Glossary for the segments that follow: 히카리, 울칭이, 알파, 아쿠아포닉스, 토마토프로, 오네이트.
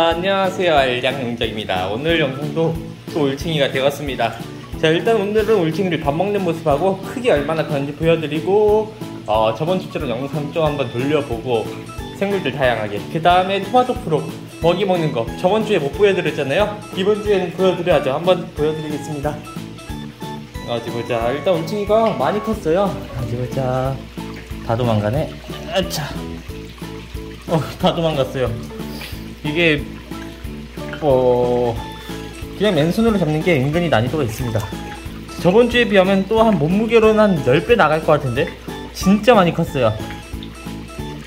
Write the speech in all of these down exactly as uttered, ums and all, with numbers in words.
안녕하세요, 알량용자입니다. 오늘 영상도 또 울칭이가 되었습니다. 자, 일단 오늘은 울칭이를 밥 먹는 모습하고 크기 얼마나 가는지 보여드리고, 어, 저번 주처럼 영상 좀 한번 돌려보고 생물들 다양하게, 그 다음에 토마토프로 먹이 먹는 거 저번 주에 못 보여드렸잖아요. 이번 주에는 보여드려야죠. 한번 보여드리겠습니다. 어디 보자. 일단 울칭이가 많이 컸어요. 어디 보자. 다 도망가네. 아차. 어, 다 도망갔어요. 이게 뭐 그냥 맨손으로 잡는 게 은근히 난이도가 있습니다. 저번 주에 비하면 또 한 몸무게로는 한 십 배 나갈 것 같은데 진짜 많이 컸어요.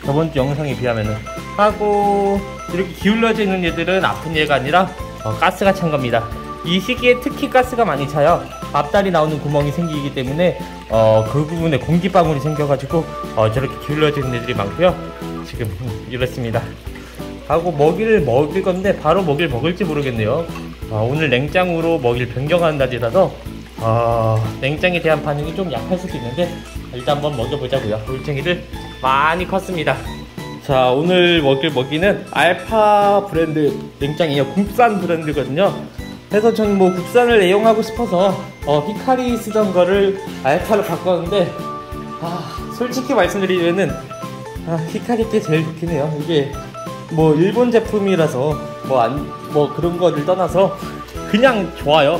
저번 주 영상에 비하면은. 하고 이렇게 기울어져 있는 얘들은 아픈 얘가 아니라 어, 가스가 찬 겁니다. 이 시기에 특히 가스가 많이 차요. 앞다리 나오는 구멍이 생기기 때문에 어, 그 부분에 공기방울이 생겨가지고 어, 저렇게 기울어져 있는 애들이 많고요. 지금 이렇습니다. 하고 먹이를 먹일 건데 바로 먹이를 먹을지 모르겠네요. 아, 오늘 냉장으로 먹이를 변경하는 날이라서 아, 냉장에 대한 반응이 좀 약할 수도 있는데 일단 한번 먹여보자고요. 울칭이들 많이 컸습니다. 자, 오늘 먹일 먹이는 알파 브랜드 냉장이에요. 국산 브랜드거든요. 그래서 저는 뭐 국산을 애용하고 싶어서 어, 히카리 쓰던 거를 알파로 바꿨는데, 아, 솔직히 말씀드리면은 아, 히카리 게 제일 좋긴 해요. 이게 뭐 일본 제품이라서 뭐 안 뭐 그런 거를 떠나서 그냥 좋아요.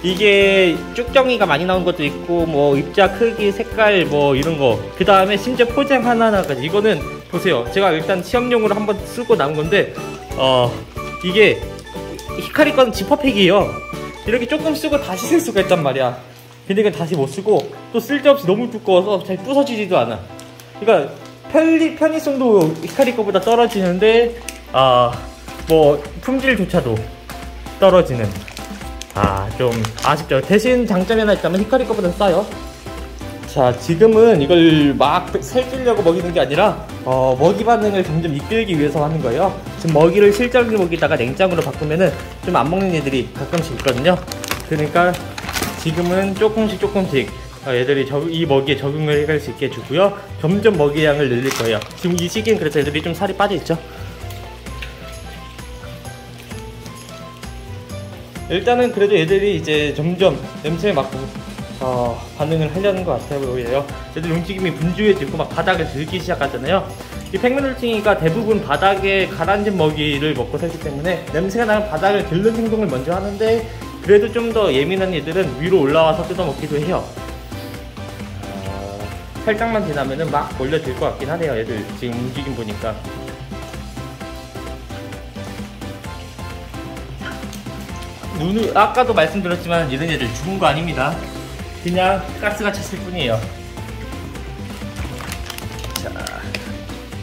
이게 쭉정이가 많이 나온 것도 있고 뭐 입자 크기, 색깔 뭐 이런 거, 그 다음에 심지어 포장 하나하나까지. 이거는 보세요. 제가 일단 시험용으로 한번 쓰고 나온 건데 어 이게 히카리 거는 지퍼팩이에요. 이렇게 조금 쓰고 다시 쓸 수가 있단 말이야. 근데 이건 다시 못 쓰고 또 쓸데없이 너무 두꺼워서 잘 부서지지도 않아. 그러니까 편리, 편의성도 히카리 거보다 떨어지는데, 아, 뭐, 품질조차도 떨어지는. 아, 좀 아쉽죠. 대신 장점이 하나 있다면 히카리 거보다 싸요. 자, 지금은 이걸 막 살찌려고 먹이는 게 아니라, 어, 먹이 반응을 점점 이끌기 위해서 하는 거예요. 지금 먹이를 실장으로 먹이다가 냉장으로 바꾸면은 좀 안 먹는 애들이 가끔씩 있거든요. 그러니까 지금은 조금씩 조금씩. 어, 얘들이 저, 이 먹이에 적응을 해갈 수 있게 해주고요. 점점 먹이 양을 늘릴 거예요. 지금 이 시기엔 그래서 애들이 좀 살이 빠져있죠. 일단은 그래도 애들이 이제 점점 냄새에 맞고 어, 반응을 하려는 것 같아 보여요. 애들 움직임이 분주해지고 막 바닥을 들기 시작하잖아요. 이 펭귄 울칭이가 대부분 바닥에 가라앉은 먹이를 먹고 살기 때문에 냄새가 나면 바닥을 들는 행동을 먼저 하는데, 그래도 좀 더 예민한 애들은 위로 올라와서 뜯어먹기도 해요. 살짝만 지나면은 막 몰려들 것 같긴 하네요. 애들 지금 움직임 보니까. 눈을, 아까도 말씀드렸지만 이런 애들 죽은 거 아닙니다. 그냥 가스가 찼을 뿐이에요.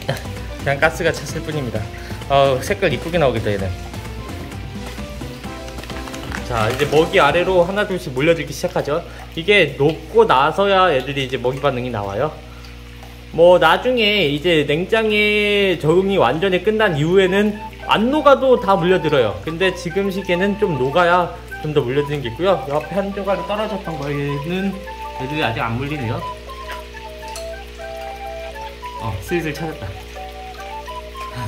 자, 그냥 가스가 찼을 뿐입니다. 어, 색깔 이쁘게 나오겠다 얘는. 자, 이제 먹이 아래로 하나 둘씩 몰려들기 시작하죠. 이게 높고 나서야 애들이 이제 먹이 반응이 나와요. 뭐 나중에 이제 냉장에 적응이 완전히 끝난 이후에는 안 녹아도 다 물려들어요. 근데 지금 시기에는 좀 녹아야 좀 더 물려드는 게 있고요. 옆에 한 조각이 떨어졌던 거에는 애들이 아직 안 물리네요. 어, 슬슬 찾았다.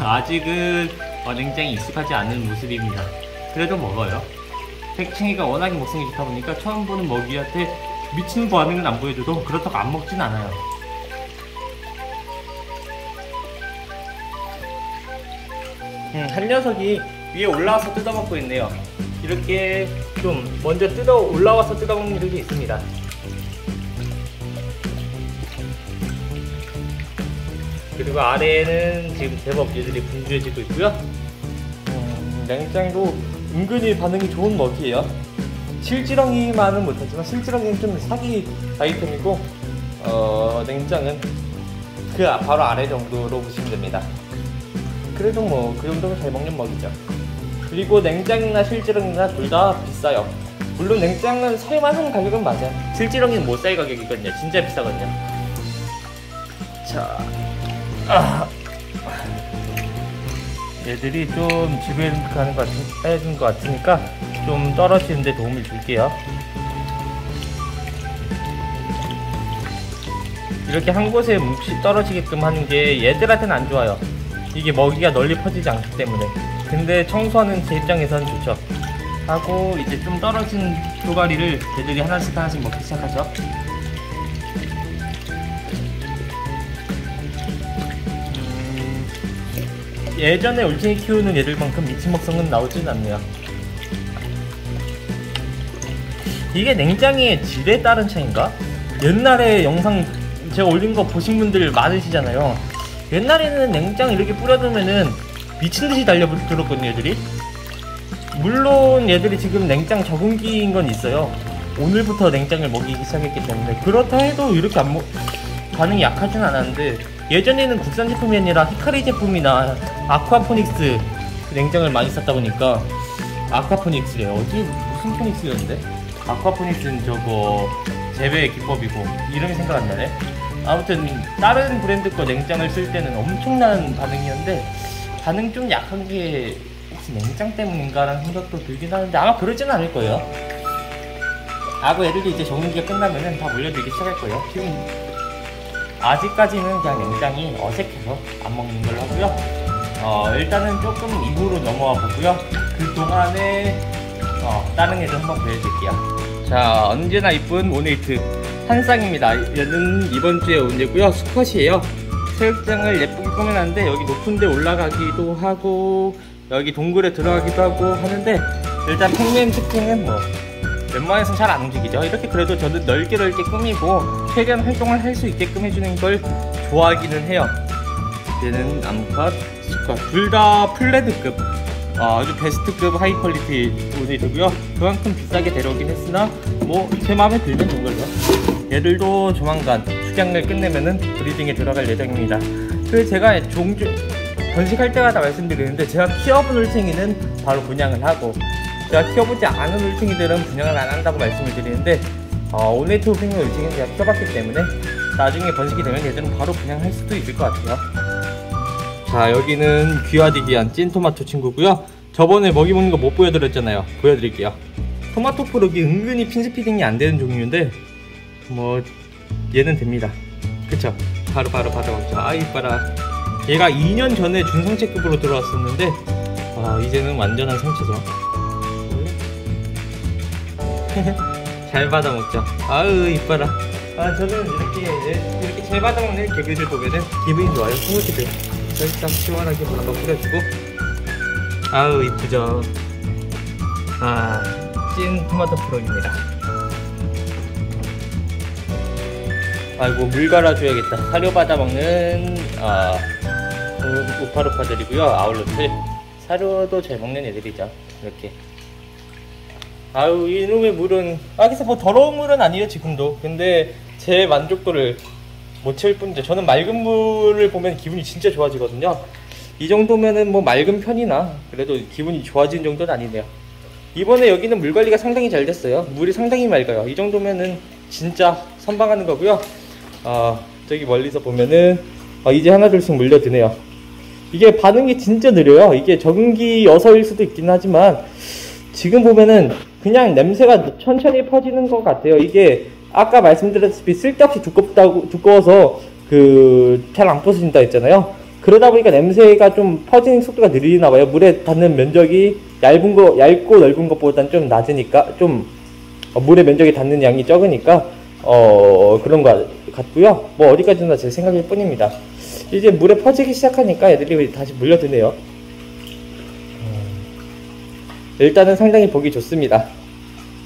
아직은 어, 냉장에 익숙하지 않은 모습입니다. 그래도 먹어요. 백칭이가 워낙에 먹성이 좋다 보니까 처음 보는 먹이한테 미치는 반응은 안 보여줘도 그렇다고 안 먹진 않아요. 음, 한 녀석이 위에 올라와서 뜯어먹고 있네요. 이렇게 좀 먼저 뜯어 올라와서 뜯어먹는 일이 있습니다. 그리고 아래에는 지금 제법 얘들이 분주해지고 있고요. 음, 냉장도 은근히 반응이 좋은 먹이에요. 실지렁이만은 못하지만 실지렁이는 좀 사기 아이템이고, 어, 냉장은 그 바로 아래 정도로 보시면 됩니다. 그래도 뭐 그 정도면 잘 먹는 먹이죠. 그리고 냉장이나 실지렁이나 둘 다 비싸요. 물론 냉장은 살만한 가격은 맞아요. 실지렁이는 못 살 가격이거든요. 진짜 비싸거든요. 자, 아. 얘들이 좀 지배하는 것, 같은, 것 같으니까 좀 떨어지는데 도움을 줄게요. 이렇게 한 곳에 뭉치 떨어지게끔 하는 게 얘들한테는 안 좋아요. 이게 먹이가 널리 퍼지지 않기 때문에. 근데 청소하는 제 입장에선 좋죠. 하고 이제 좀 떨어진 조가리를 애들이 하나씩 하나씩 먹기 시작하죠. 음, 예전에 울칭이 키우는 애들만큼 미친 먹성은 나오진 않네요. 이게 냉장의 질에 따른 차이인가? 옛날에 영상 제가 올린 거 보신 분들 많으시잖아요. 옛날에는 냉장 이렇게 뿌려두면은 미친듯이 달려들었거든요, 애들이. 물론 얘들이 지금 냉장 적응기인 건 있어요. 오늘부터 냉장을 먹이기 시작했기 때문에. 그렇다 해도 이렇게 안 먹... 반응이 약하진 않았는데, 예전에는 국산 제품이 아니라 히카리 제품이나 아쿠아포닉스 냉장을 많이 썼다 보니까. 아쿠아포닉스래요. 어디 무슨 포닉스였는데? 아쿠아포닉스는 저거 재배 기법이고 이름이 생각 안 나네. 아무튼 다른 브랜드 거 냉장을 쓸 때는 엄청난 반응이었는데, 반응 좀 약한 게 혹시 냉장 때문인가 라는 생각도 들긴 하는데, 아마 그러진 않을 거예요. 아고 애들도 이제 적응기가 끝나면은 다 몰려들기 시작할 거예요. 지금 아직까지는 그냥 냉장이 어색해서 안 먹는 걸로 하고요. 어, 일단은 조금 이후로 넘어와 보고요. 그 동안에 어, 다른 애들 한번 보여드릴게요. 자, 언제나 이쁜 오네이트 한 쌍입니다. 얘는 이번 주에 온대고요. 수컷이에요. 새우장을 예쁘게 꾸며놨는데 여기 높은데 올라가기도 하고 여기 동굴에 들어가기도 하고 하는데, 일단 평면 특징은 뭐 웬만해서 잘 안 움직이죠. 이렇게 그래도 저는 넓게 넓게 꾸미고 최대한 활동을 할 수 있게끔 해주는 걸 좋아하기는 해요. 얘는 암컷, 수컷 둘 다 플레드급, 아, 아주 베스트급 하이퀄리티 오네이트고요. 그만큼 비싸게 데려오긴 했으나 뭐 제 마음에 들면 된 걸로. 얘들도 조만간 축양을 끝내면은 브리딩에 들어갈 예정입니다. 그 제가 종주 번식할 때마다 말씀드리는데, 제가 키워본 울칭이는 바로 분양을 하고, 제가 키워보지 않은 울칭이들은 분양을 안 한다고 말씀을 드리는데, 어, 오네이트 호핑 울칭은 제가 키워봤기 때문에 나중에 번식이 되면 얘들은 바로 분양할 수도 있을 것 같아요. 자, 여기는 귀화디기한 찐토마토 친구고요. 저번에 먹이 먹는 거 못 보여드렸잖아요. 보여드릴게요. 토마토프로 은근히 핀스피딩이 안 되는 종류인데 뭐 얘는 됩니다. 그쵸? 바로바로 받아먹죠. 아, 이빨아. 얘가 이 년 전에 준성체급으로 들어왔었는데, 아, 이제는 완전한 성체죠. 잘 받아먹죠. 아으, 이빨아. 아, 저는 이렇게 이렇게 잘 받아먹는 개비들 보면은 기분이 좋아요. 스무치들 일단 시원하게 물로 뿌려주고, 아우 이쁘죠. 아, 찐 토마토프로입니다. 아이고, 물 갈아줘야겠다. 사료 받아먹는 아, 우파루파들이고요. 아울렛들 사료도 잘 먹는 애들이죠. 이렇게. 아우, 이놈의 물은, 아, 그래서 뭐 더러운 물은 아니에요 지금도. 근데 제 만족도를 못 채울 뿐이죠. 저는 맑은 물을 보면 기분이 진짜 좋아지거든요. 이 정도면은 뭐 맑은 편이나 그래도 기분이 좋아지는 정도는 아니네요. 이번에 여기는 물 관리가 상당히 잘 됐어요. 물이 상당히 맑아요. 이 정도면은 진짜 선방하는 거고요. 아, 저기 멀리서 보면은 아, 이제 하나둘씩 물려드네요. 이게 반응이 진짜 느려요. 이게 적응기여서일 수도 있긴 하지만 지금 보면은 그냥 냄새가 천천히 퍼지는 것 같아요. 이게 아까 말씀드렸다시피 쓸데없이 두껍다고, 두꺼워서 그 잘 안 퍼진다 했잖아요. 그러다 보니까 냄새가 좀 퍼지는 속도가 느리나 봐요. 물에 닿는 면적이 얇은 거, 얇고 넓은 것보다는 좀 낮으니까, 좀 물에 면적이 닿는 양이 적으니까 어 그런 것 같고요. 뭐 어디까지나 제 생각일 뿐입니다. 이제 물에 퍼지기 시작하니까 애들이 다시 물려드네요. 일단은 상당히 보기 좋습니다.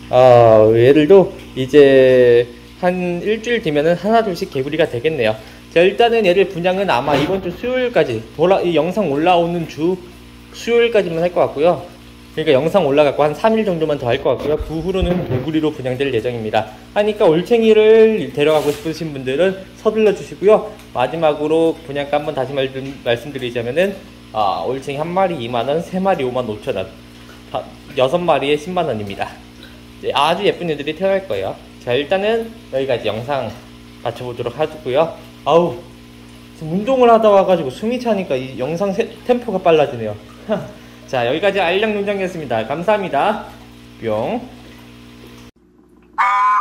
어, 얘들도 이제 한 일주일 뒤면은 하나둘씩 개구리가 되겠네요. 자, 일단은 얘들 분양은 아마 이번 주 수요일까지, 돌아, 이 영상 올라오는 주 수요일까지만 할 것 같고요. 그러니까 영상 올라갔고 한 삼 일 정도만 더 할 것 같고요. 그 후로는 개구리로 분양될 예정입니다. 하니까 올챙이를 데려가고 싶으신 분들은 서둘러 주시고요. 마지막으로 분양가 한번 다시 말, 말씀드리자면은 아, 올챙이 한 마리 이만 원, 세 마리 오만 오천 원, 여섯 마리에 십만 원입니다. 아주 예쁜 애들이 태어날 거예요. 자, 일단은 여기까지 영상 마쳐보도록 하고요. 아우, 운동을 하다 와가지고 숨이 차니까 이 영상 세, 템포가 빨라지네요. 자, 여기까지 알량농장이었습니다. 감사합니다. 뿅.